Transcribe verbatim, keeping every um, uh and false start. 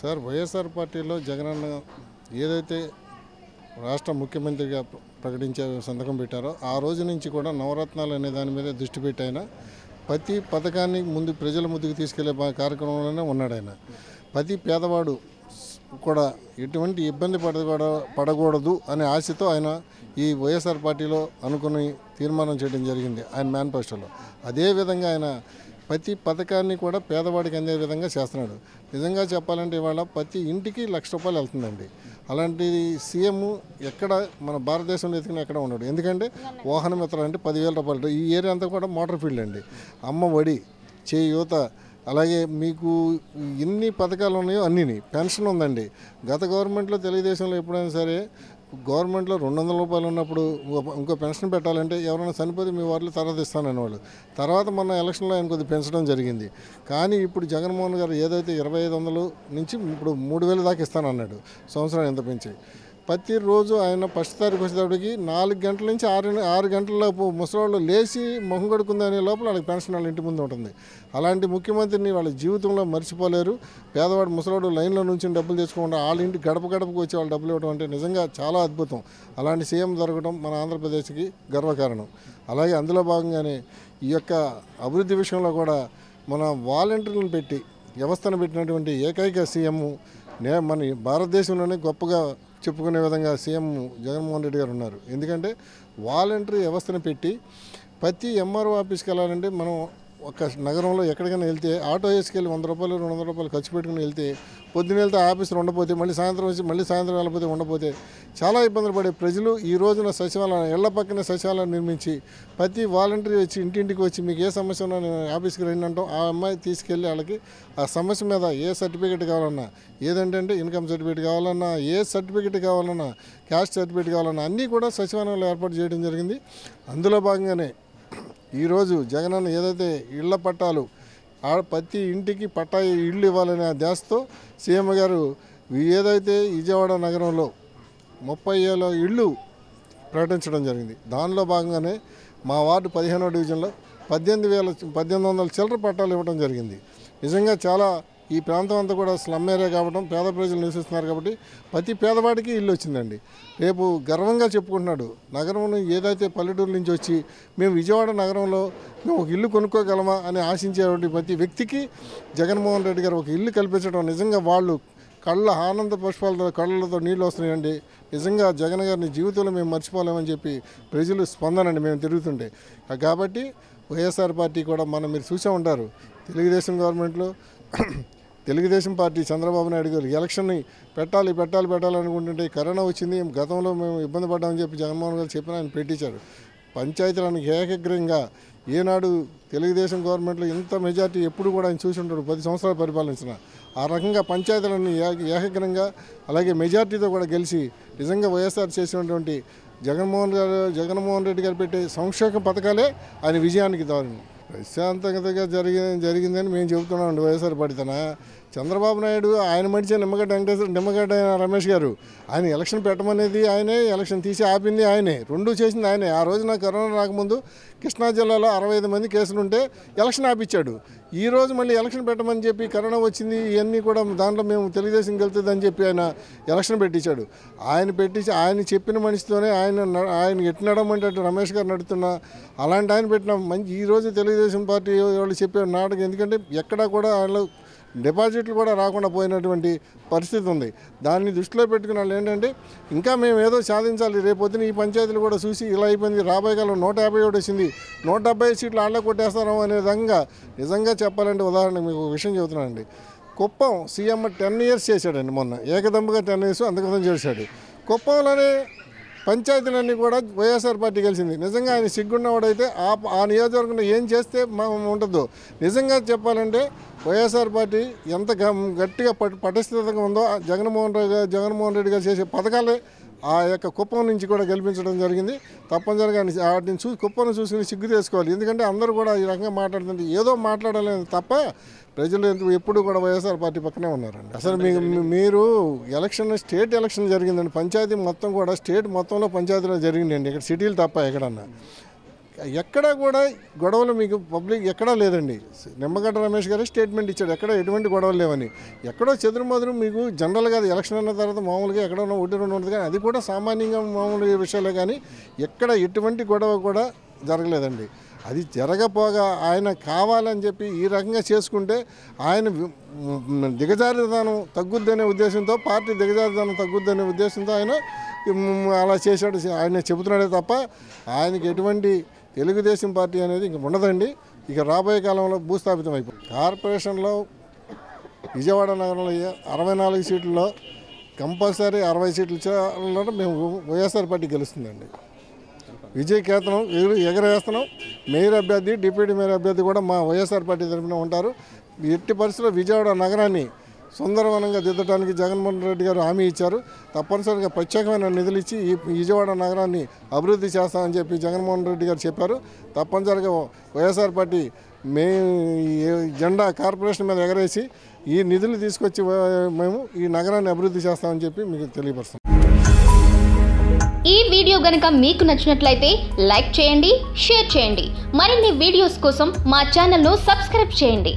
Sir YSR పార్టీలో జగనన్న ఏదైతే రాష్ట్ర ముఖ్యమంత్రిగా ప్రకటించే సంతకం పెట్టారో ఆ రోజు నుంచి కూడా నవరత్నాలు అనే దాని మీద దృష్టి పెట్టైనా ప్రతి పథకాన్ని ముందు ప్రజల ముందుకు తీసుకెళ్లే కార్యక్రమంలోనే ఉన్నాడు ఆయన. ప్రతి పేదవాడు కూడా ఎటువంటి ఇబ్బంది పడకూడదు అనే ఆశతో ఆయన ఈ వైఎస్ఆర్ పార్టీలో అనుకుని తీర్మానం చేయడం జరిగింది ఆయన మేనిఫెస్టోలో. అదేవిధంగా ఆయన ప్రతి పథకాన్ని కూడా పేదవాడికి అందే విధంగా చేస్తున్నాడు. నిజంగా చెప్పాలంటే ఇవాళ ప్రతి ఇంటికి లక్ష రూపాయలు వెళ్తుందండి. అలాంటి సీఎం ఎక్కడ మన భారతదేశంలో ఎత్తుకుని ఎక్కడ ఉన్నాడు? ఎందుకంటే వాహనం ఎత్తాలంటే పదివేల రూపాయలు. ఈ ఏరియా అంతా కూడా మోటార్ ఫీల్డ్ అండి. అమ్మ ఒడి, చేయి యువత, అలాగే మీకు ఎన్ని పథకాలు ఉన్నాయో అన్నిని. పెన్షన్ ఉందండి. గత గవర్నమెంట్లో తెలుగుదేశంలో ఎప్పుడైనా సరే గవర్నమెంట్లో రెండు వందల రూపాయలు ఉన్నప్పుడు ఇంకో పెన్షన్ పెట్టాలంటే ఎవరైనా చనిపోతే మీ వాళ్ళు తర్వాత ఇస్తానని వాళ్ళు. తర్వాత మొన్న ఎలక్షన్లో ఆయన కొద్దిగా పెంచడం జరిగింది. కానీ ఇప్పుడు జగన్మోహన్ గారు ఏదైతే ఇరవై ఐదు వందలు నుంచి ఇప్పుడు మూడు వేలు దాకా ఇస్తానన్నాడు. సంవత్సరం ఎంత పెంచి ప్రతిరోజు ఆయన ఫస్ట్ తారీఖు వచ్చేటప్పటికి నాలుగు గంటల నుంచి ఆరు ఆరు గంటలలోపు ముసలివాళ్ళు లేచి మొహం కడుకుందనే లోపల వాళ్ళకి పెన్షన్ వాళ్ళ ఇంటి ముందు ఉంటుంది. అలాంటి ముఖ్యమంత్రిని వాళ్ళ జీవితంలో మర్చిపోలేరు. పేదవాడు ముసలివాడు లైన్లో నుంచి డబ్బులు తెచ్చుకోకుండా వాళ్ళ ఇంటి గడప గడపకు వచ్చి వాళ్ళు డబ్బులు ఇవ్వడం అంటే నిజంగా చాలా అద్భుతం. అలాంటి సీఎం దొరకడం మన ఆంధ్రప్రదేశ్కి గర్వకారణం. అలాగే అందులో భాగంగానే ఈ యొక్క అభివృద్ధి విషయంలో కూడా మన వాలంటీర్లను పెట్టి వ్యవస్థను పెట్టినటువంటి ఏకైక సీఎం నే మన భారతదేశంలోనే గొప్పగా చెప్పుకునే విధంగా సీఎం జగన్మోహన్ రెడ్డి గారు ఉన్నారు. ఎందుకంటే వాలంటరీ వ్యవస్థను పెట్టి ప్రతి ఎంఆర్ఓ ఆఫీస్కి వెళ్ళాలంటే మనం ఒక నగరంలో ఎక్కడికైనా వెళ్తే ఆటో వేసుకెళ్ళి వంద రూపాయలు రెండు వందల రూపాయలు ఖర్చు పెట్టుకుని వెళ్తే పొద్దున్న వెళ్తే ఆఫీసులు ఉండకపోతే మళ్ళీ సాయంత్రం వచ్చి మళ్ళీ సాయంత్రం వెళ్ళకపోతే ఉండకపోతే చాలా ఇబ్బందులు పడే ప్రజలు ఈ రోజున సచివాలయం ఇళ్ల పక్కన సచివాలయం నిర్మించి ప్రతి వాలంటరీ వచ్చి ఇంటింటికి వచ్చి మీకు ఏ సమస్య ఉన్నా నేను ఆఫీస్కి రండి అంటాం. ఆ అమ్మాయి తీసుకెళ్ళి వాళ్ళకి ఆ సమస్య మీద ఏ సర్టిఫికేట్ కావాలన్నా, ఏదంటే ఇన్కమ్ సర్టిఫికేట్ కావాలన్నా, ఏ సర్టిఫికేట్ కావాలన్నా, క్యాస్ట్ సర్టిఫికేట్ కావాలన్నా అన్నీ కూడా సచివాలయంలో ఏర్పాటు చేయడం జరిగింది. అందులో భాగంగానే ఈరోజు జగనన్న ఏదైతే ఇళ్ల పట్టాలు ఆ ప్రతి ఇంటికి పట్టా ఇళ్ళు ఇవ్వాలనే ధ్యాసతో సీఎం గారు ఏదైతే విజయవాడ నగరంలో ముప్పై ఏళ్ళ ఇళ్ళు ప్రకటించడం జరిగింది. దానిలో భాగంగానే మా వార్డు పదిహేనవ డివిజన్లో పద్దెనిమిది వేల పద్దెనిమిది వందల చిల్లర పట్టాలు ఇవ్వడం జరిగింది. నిజంగా చాలా ఈ ప్రాంతం అంతా కూడా స్లమ్ ఏరియా కావడం పేద ప్రజలు నివసిస్తున్నారు కాబట్టి ప్రతి పేదవాడికి ఇల్లు వచ్చిందండి. రేపు గర్వంగా చెప్పుకుంటున్నాడు నగరంలో ఏదైతే పల్లెటూరు నుంచి వచ్చి మేము విజయవాడ నగరంలో మేము ఒక ఇల్లు కొనుక్కోగలమా అని ఆశించేటువంటి ప్రతి వ్యక్తికి జగన్మోహన్ రెడ్డి గారు ఒక ఇల్లు కల్పించడం నిజంగా వాళ్ళు కళ్ళ ఆనంద పుష్పాలతో కళ్ళతో నీళ్ళు వస్తున్నాయండి. నిజంగా జగన్ గారిని జీవితంలో మేము మర్చిపోలేమని చెప్పి ప్రజలు స్పందనండి మేము తిరుగుతుంటే. కాబట్టి వైఎస్ఆర్ పార్టీ కూడా మనం మీరు చూసే ఉంటారు తెలుగుదేశం గవర్నమెంట్లో తెలుగుదేశం పార్టీ చంద్రబాబు నాయుడు గారు ఎలక్షన్ని పెట్టాలి పెట్టాలి పెట్టాలనుకుంటుంటే కరోనా వచ్చింది. గతంలో మేము ఇబ్బంది పడ్డామని చెప్పి జగన్మోహన్ గారు చెప్పిన ఆయన పెట్టించారు. పంచాయతీలను ఏకగ్రంగా ఏనాడు తెలుగుదేశం గవర్నమెంట్లో ఇంత మెజార్టీ ఎప్పుడు కూడా ఆయన చూసి ఉంటాడు పది సంవత్సరాలు పరిపాలించిన. ఆ రకంగా పంచాయతీలను ఏకగ్రంగా అలాగే మెజార్టీతో కూడా గెలిచి నిజంగా వైఎస్ఆర్ చేసినటువంటి జగన్మోహన్ గారు జగన్మోహన్ రెడ్డి గారు పెట్టే సంక్షేమ పథకాలే ఆయన విజయానికి దారుణం. ప్రశాంతంగా జరిగి జరిగిందని మేము చెబుతున్నాం అండి వైఎస్ఆర్ పార్టీతన. చంద్రబాబు నాయుడు ఆయన మనిషి నిమ్మగడ్డ వెంకటేశ్వర నిమ్మగడ్డ రమేష్ గారు ఆయన ఎలక్షన్ పెట్టమనేది ఆయనే, ఎలక్షన్ తీసి ఆపింది ఆయనే, రెండూ చేసింది ఆయనే. ఆ రోజున కరోనా రాకముందు కృష్ణా జిల్లాలో అరవై ఐదు మంది కేసులు ఉంటే ఎలక్షన్ ఆపించాడు. ఈ రోజు మళ్ళీ ఎలక్షన్ పెట్టమని చెప్పి కరోనా వచ్చింది ఇవన్నీ కూడా దాంట్లో మేము తెలుగుదేశం గెలుతుందని చెప్పి ఆయన ఎలక్షన్ పెట్టించాడు. ఆయన పెట్టించి ఆయన చెప్పిన మనిషితోనే ఆయన ఆయన ఎట్టినడమంటే రమేష్ గారు నడుతున్న అలాంటి ఆయన పెట్టిన మంచి ఈరోజు తెలుగుదేశం పార్టీ వాళ్ళు చెప్పే నాటకం. ఎందుకంటే ఎక్కడా కూడా వాళ్ళు డిపాజిట్లు కూడా రాకుండా పోయినటువంటి పరిస్థితి ఉంది. దాన్ని దృష్టిలో పెట్టుకున్న వాళ్ళు ఏంటంటే ఇంకా మేము ఏదో సాధించాలి, రేపొద్దున ఈ పంచాయతీలు కూడా చూసి ఇలా అయిపోయింది రాబోయే కాలం నూట యాభై ఒకటి వచ్చింది నూట డెబ్బై సీట్లు ఆళ్ళ కొట్టేస్తాం అనే విధంగా. నిజంగా చెప్పాలంటే ఉదాహరణకు మీకు ఒక విషయం చెబుతున్నానండి. కుప్పం సీఎం టెన్ ఇయర్స్ చేశాడండి. మొన్న ఏకదంపుగా టెన్ ఇయర్స్ అంతకృతం చేశాడు. కుప్పంలోనే పంచాయతీలన్నీ కూడా వైఎస్ఆర్ పార్టీ గెలిచింది. నిజంగా ఆయన సిగ్గున్నవాడైతే ఆ ఆ నియోజకవర్గంలో ఏం చేస్తే ఉంటుందో నిజంగా చెప్పాలంటే వైఎస్ఆర్ పార్టీ ఎంత గట్టిగా పటిష్టతంగా ఉందో జగన్మోహన్ రెడ్డి గారు జగన్మోహన్ రెడ్డి గారు చేసే పథకాలే ఆ యొక్క కుప్పం నుంచి కూడా గెలిపించడం జరిగింది. తప్పనిసరిగా వాటిని చూసి కుప్పను చూసుకుని సిగ్గు తీసుకోవాలి. ఎందుకంటే అందరూ కూడా ఈ రకంగా మాట్లాడుతుంటే ఏదో మాట్లాడలేదు తప్ప ప్రజలు ఎప్పుడు కూడా వైఎస్ఆర్ పార్టీ పక్కనే ఉన్నారండి. అసలు మీకు మీరు ఎలక్షన్ స్టేట్ ఎలక్షన్ జరిగిందండి. పంచాయతీ మొత్తం కూడా స్టేట్ మొత్తంలో పంచాయతీలో జరిగిందండి. ఇక్కడ సిటీలు తప్ప ఎక్కడన్నా ఎక్కడ కూడా గొడవలు మీకు పబ్లిక్ ఎక్కడ లేదండి. నిమ్మగడ్డ రమేష్ గారు స్టేట్మెంట్ ఇచ్చారు ఎక్కడ ఎటువంటి గొడవలు లేవని. ఎక్కడో చెదురుమదురు మీకు జనరల్ గా ఎలక్షన్ అన్న తర్వాత మామూలుగా ఎక్కడ ఉన్న ఓటు రెండు ఉంటుంది కానీ అది కూడా సామాన్యంగా మామూలు విషయాలే కానీ ఎక్కడ ఎటువంటి గొడవ కూడా జరగలేదండి. అది జరగపోగా ఆయన కావాలని చెప్పి ఈ రకంగా చేసుకుంటే ఆయన దిగజారితనం తగ్గుద్దనే ఉద్దేశంతో పార్టీ దిగజారితనం తగ్గుద్దనే ఉద్దేశంతో ఆయన అలా చేశాడు ఆయన చెబుతున్నాడే తప్ప ఆయనకి ఎటువంటి తెలుగుదేశం పార్టీ అనేది ఇంక ఉండదండి. ఇక రాబోయే కాలంలో భూస్థాపితం అయిపోయింది. కార్పొరేషన్లో విజయవాడ నగరంలో అరవై నాలుగు సీట్లలో కంపల్సరీ అరవై సీట్లు మేము వైఎస్ఆర్ పార్టీ గెలుస్తుందండి. విజయ కేతనం ఎగరవేస్తున్నాం. మేయర్ అభ్యర్థి డిప్యూటీ మేయర్ అభ్యర్థి కూడా మా వైఎస్ఆర్ పార్టీ తరఫున ఉంటారు. ఎట్టి పరిస్థితుల్లో విజయవాడ నగరాన్ని సుందరవనంగా దిద్దడానికి జగన్మోహన్ రెడ్డి గారు హామీ ఇచ్చారు. తప్పనిసరిగా ప్రత్యేకమైన నిధులు ఇచ్చి ఈ విజయవాడ నగరాన్ని అభివృద్ధి చేస్తామని చెప్పి జగన్మోహన్ రెడ్డి గారు చెప్పారు. తప్పనిసరిగా వైఎస్ఆర్ పార్టీ మే జెండా కార్పొరేషన్ మీద ఎగరేసి ఈ నిధులు తీసుకొచ్చి మేము ఈ నగరాన్ని అభివృద్ధి చేస్తామని చెప్పి మీకు తెలియపరుస్తాం. ఈ వీడియో గనుక మీకు నచ్చినట్లయితే లైక్ చేయండి, షేర్ చేయండి. మరిన్ని వీడియోస్ కోసం మా ఛానల్ను సబ్స్క్రైబ్ చేయండి.